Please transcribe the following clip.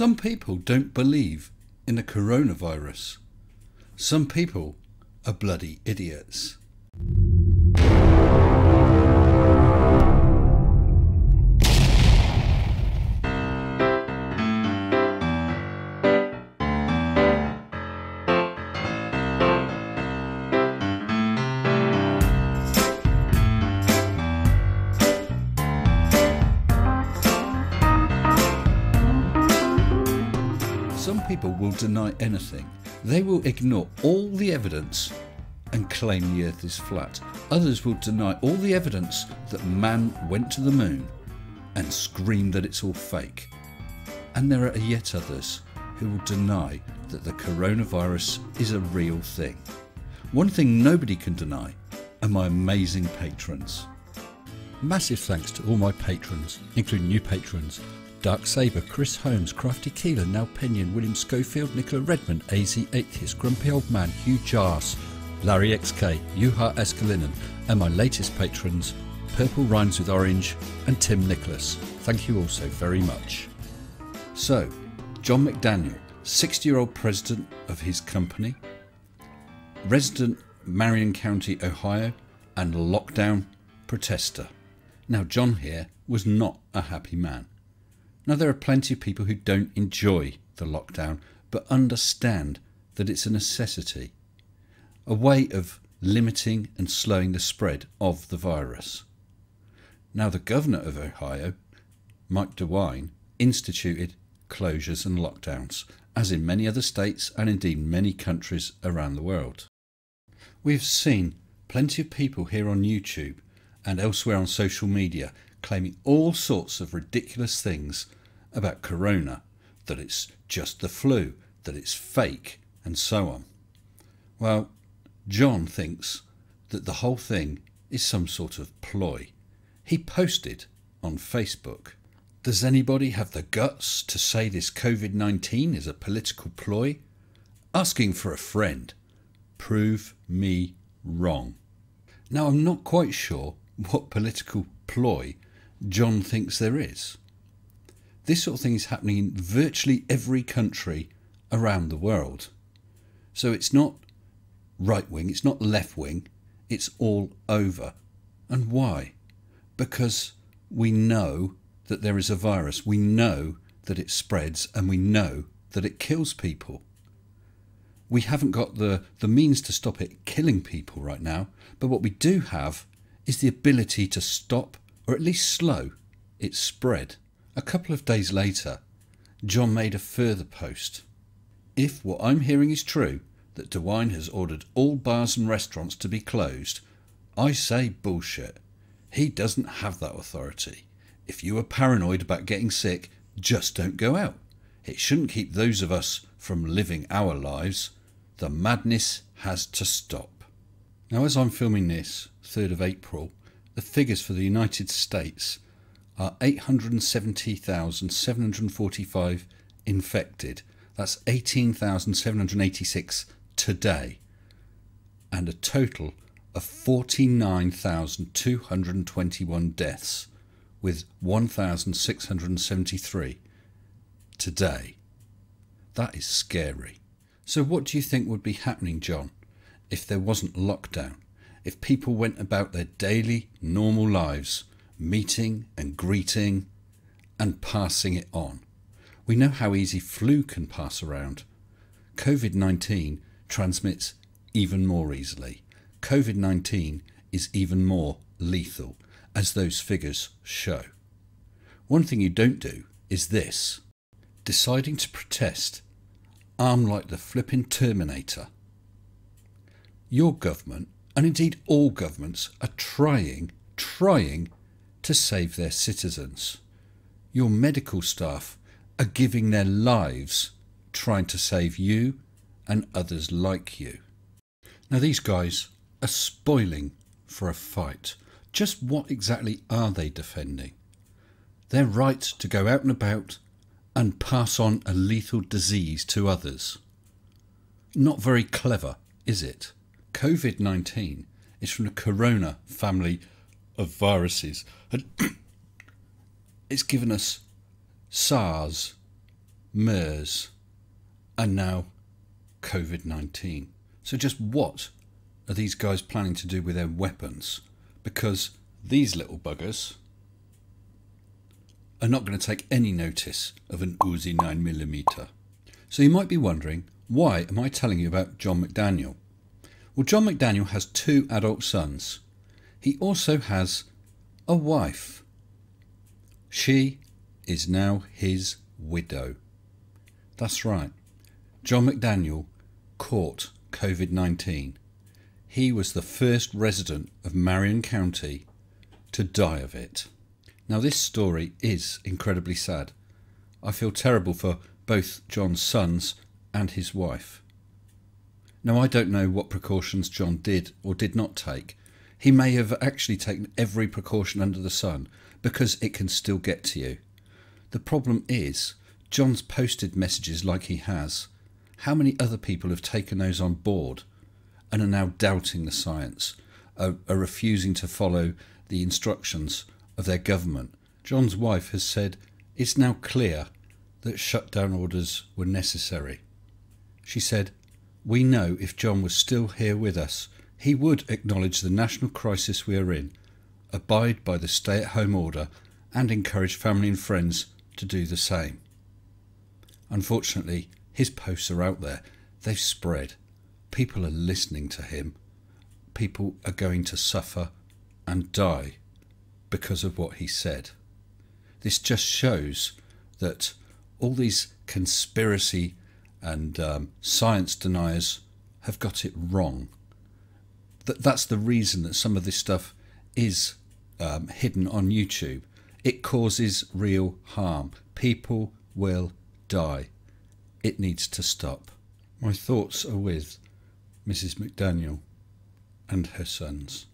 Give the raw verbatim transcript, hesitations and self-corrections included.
Some people don't believe in the coronavirus. Some people are bloody idiots. Some people will deny anything. They will ignore all the evidence and claim the earth is flat. Others will deny all the evidence that man went to the moon and scream that it's all fake. And there are yet others who will deny that the coronavirus is a real thing. One thing nobody can deny are my amazing patrons. Massive thanks to all my patrons, including new patrons. Dark Saber, Chris Holmes, Crafty Keeler, Nell Pinion, William Schofield, Nicola Redmond, A Z Atheist, Grumpy Old Man, Hugh Jars, Larry X K, Yuha Eskalinen, and my latest patrons, Purple Rhymes with Orange and Tim Nicholas. Thank you all so very much. So, John McDaniel, sixty-year-old president of his company, resident Marion County, Ohio, and lockdown protester. Now, John here was not a happy man. Now, there are plenty of people who don't enjoy the lockdown, but understand that it's a necessity, a way of limiting and slowing the spread of the virus. Now, the governor of Ohio, Mike DeWine, instituted closures and lockdowns, as in many other states and indeed many countries around the world. We've seen plenty of people here on YouTube and elsewhere on social media claiming all sorts of ridiculous things about corona, that it's just the flu, that it's fake, and so on. Well, John thinks that the whole thing is some sort of ploy. He posted on Facebook, "Does anybody have the guts to say this COVID nineteen is a political ploy? Asking for a friend. Prove me wrong." Now, I'm not quite sure what political ploy John thinks there is. This sort of thing is happening in virtually every country around the world. So it's not right wing, it's not left wing, it's all over. And why? Because we know that there is a virus, we know that it spreads, and we know that it kills people. We haven't got the, the means to stop it killing people right now, but what we do have is the ability to stop or at least slow its spread. A couple of days later, John made a further post. "If what I'm hearing is true, that DeWine has ordered all bars and restaurants to be closed, I say bullshit. He doesn't have that authority. If you are paranoid about getting sick, just don't go out. It shouldn't keep those of us from living our lives. The madness has to stop." Now, as I'm filming this, third of April, the figures for the United States are eight hundred seventy thousand seven hundred forty-five infected. That's eighteen thousand seven hundred eighty-six today. And a total of forty-nine thousand two hundred twenty-one deaths, with one thousand six hundred seventy-three today. That is scary. So what do you think would be happening, John, if there wasn't lockdown? If people went about their daily, normal lives, meeting and greeting and passing it on? We know how easy flu can pass around. COVID nineteen transmits even more easily. COVID nineteen is even more lethal, as those figures show. One thing you don't do is this: deciding to protest, armed like the flippin' Terminator. Your government, and indeed all governments, are trying, trying to save their citizens. Your medical staff are giving their lives trying to save you and others like you. Now, these guys are spoiling for a fight. Just what exactly are they defending? Their right to go out and about and pass on a lethal disease to others. Not very clever, is it? COVID nineteen is from the corona family of viruses. It's given us SARS, MERS, and now COVID nineteen. So just what are these guys planning to do with their weapons? Because these little buggers are not going to take any notice of an Uzi nine millimeter. So you might be wondering, why am I telling you about John McDaniel? Well, John McDaniel has two adult sons. He also has a wife. She is now his widow. That's right. John McDaniel caught COVID nineteen. He was the first resident of Marion County to die of it. Now, this story is incredibly sad. I feel terrible for both John's sons and his wife. Now, I don't know what precautions John did or did not take. He may have actually taken every precaution under the sun, because it can still get to you. The problem is, John's posted messages like he has. How many other people have taken those on board and are now doubting the science, are, are refusing to follow the instructions of their government? John's wife has said it's now clear that shutdown orders were necessary. She said, "We know if John was still here with us, he would acknowledge the national crisis we are in, abide by the stay-at-home order, and encourage family and friends to do the same." Unfortunately, his posts are out there. They've spread. People are listening to him. People are going to suffer and die because of what he said. This just shows that all these conspiracy and um, science deniers have got it wrong. That's the reason that some of this stuff is um, hidden on YouTube. It causes real harm. People will die. It needs to stop. My thoughts are with Missus McDaniel and her sons.